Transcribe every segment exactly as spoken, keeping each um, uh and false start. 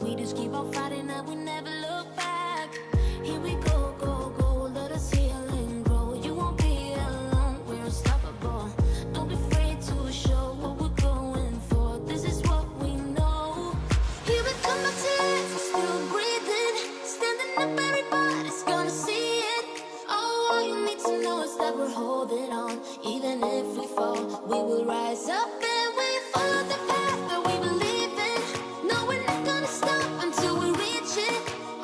We just keep on fighting and we never look back. Here we go, go, go, let us heal and grow. You won't be alone, we're unstoppable. Don't be afraid to show what we're going for. This is what we know. Here we come, my tears, we're still breathing. Standing up, everybody's gonna see it. Oh, all you need to know is that we're holding on. Even if we fall, we will rise up and we follow the path that we believe in. No, we're not gonna stop until we reach it.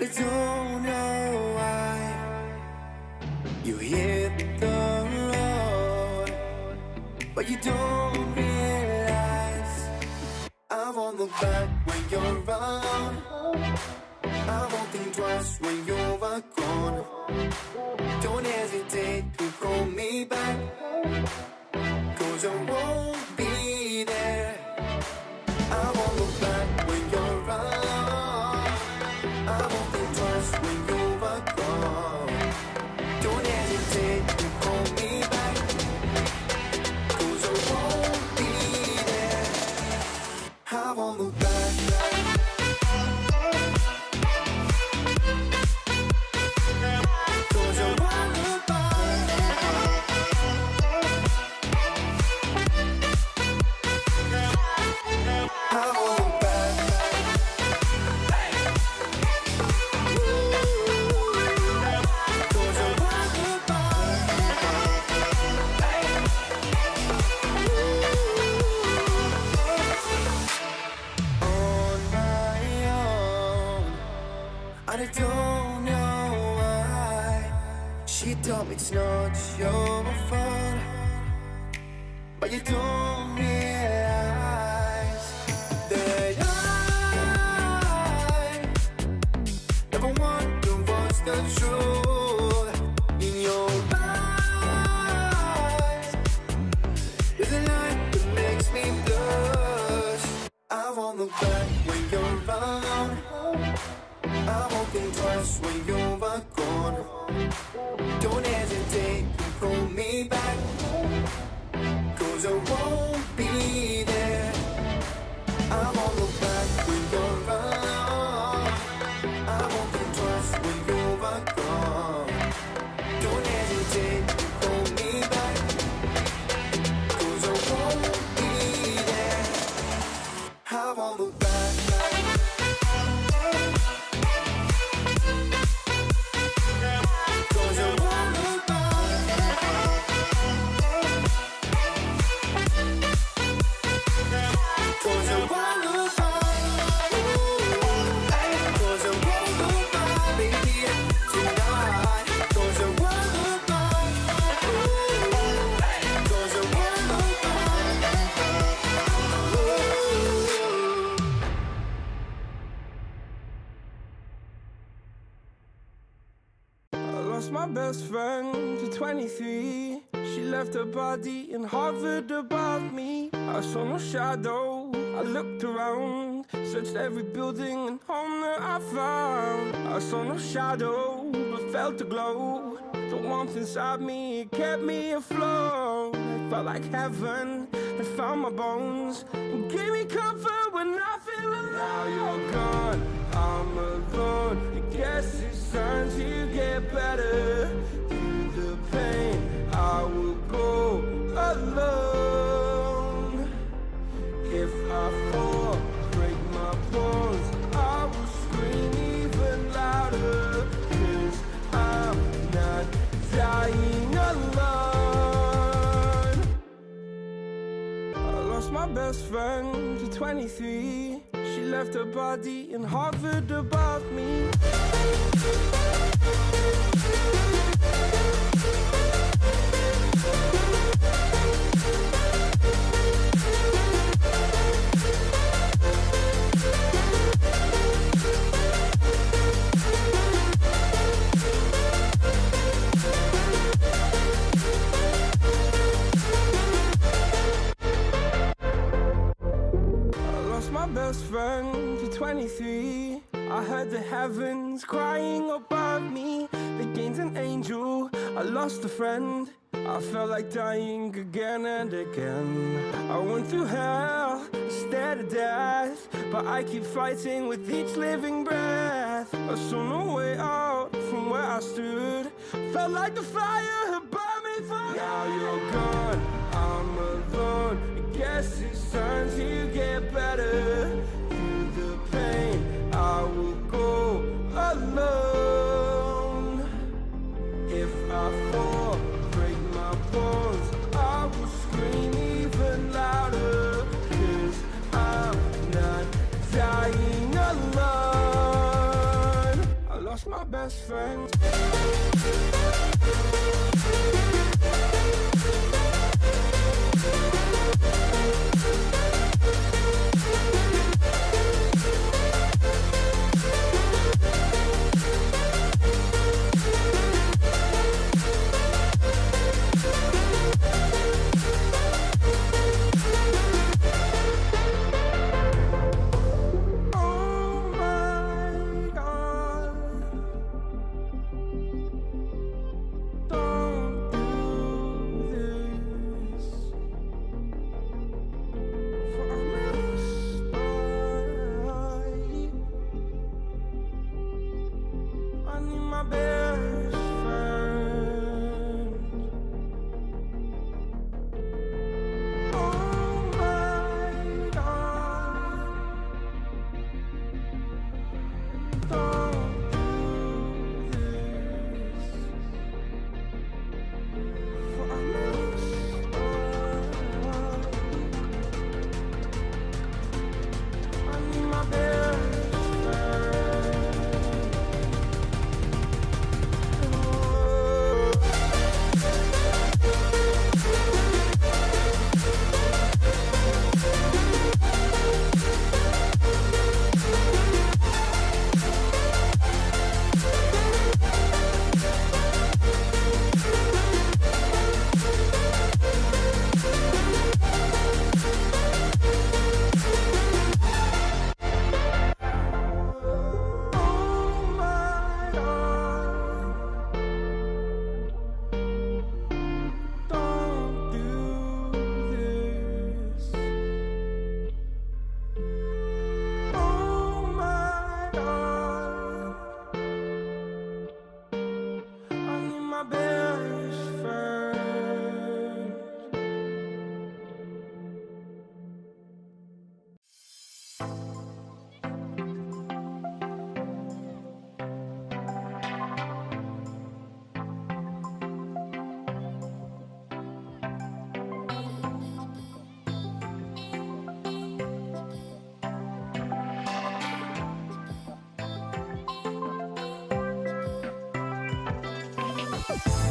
I don't know why you hit the road, but you don't realize I won't look back when you're around. I won't think twice when you're gone. Don't hesitate to call me back, 'cause I won't be there. I won't look back when you're around. I won't think twice when you're gone. Don't hesitate to call me back, 'cause I won't be there. I won't look back. I don't know why she told me it's not your fault, but you don't realize that I never want to voice the truth in your eyes. There's a light that makes me blush. I won't look back when you're around. I won't think twice when you're gone. Don't hesitate to call me back, 'cause I won't be there. I won't look back when you're around. I won't think twice when you're gone. Don't hesitate to call me back, 'cause I won't be there. I won't look back. My best friend to twenty-three, she left her body and hovered above me. I saw no shadow, I looked around, searched every building and home that I found. I saw no shadow, but felt the glow, the warmth inside me, it kept me afloat. I felt like heaven had found my bones and gave me comfort when I feel alone. Now you're gone, I'm alone. I guess it's time to get better. Through the pain, I will go alone. If I fall, break my bones, I will scream even louder, 'cause I'm not dying alone. I lost my best friend to twenty-three. She left her body and hovered above me. Best friend to twenty-three, I heard the heavens crying above me. They gained an angel, I lost a friend. I felt like dying again and again. I went through hell, stared at death, but I keep fighting with each living breath. I saw no way out from where I stood, felt like the fire had burned me for. Now you're gone, I'm alone. I guess it's time to get better. Through the pain, I will go alone. If I fall, break my bones, I will scream even louder, 'cause I'm not dying alone. I best friends. We'll be right back.